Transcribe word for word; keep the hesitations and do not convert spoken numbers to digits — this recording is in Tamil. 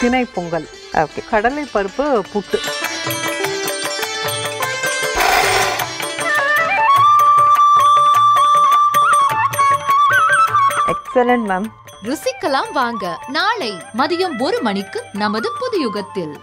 திணை பொங்கல். ஓகே, கடலை பருப்பு புட்டு. Excellent ma'am. ருசிக்கலாம் வாங்க, நாளை மதியம் ஒரு மணிக்கு நமது புதியுகத்தில்.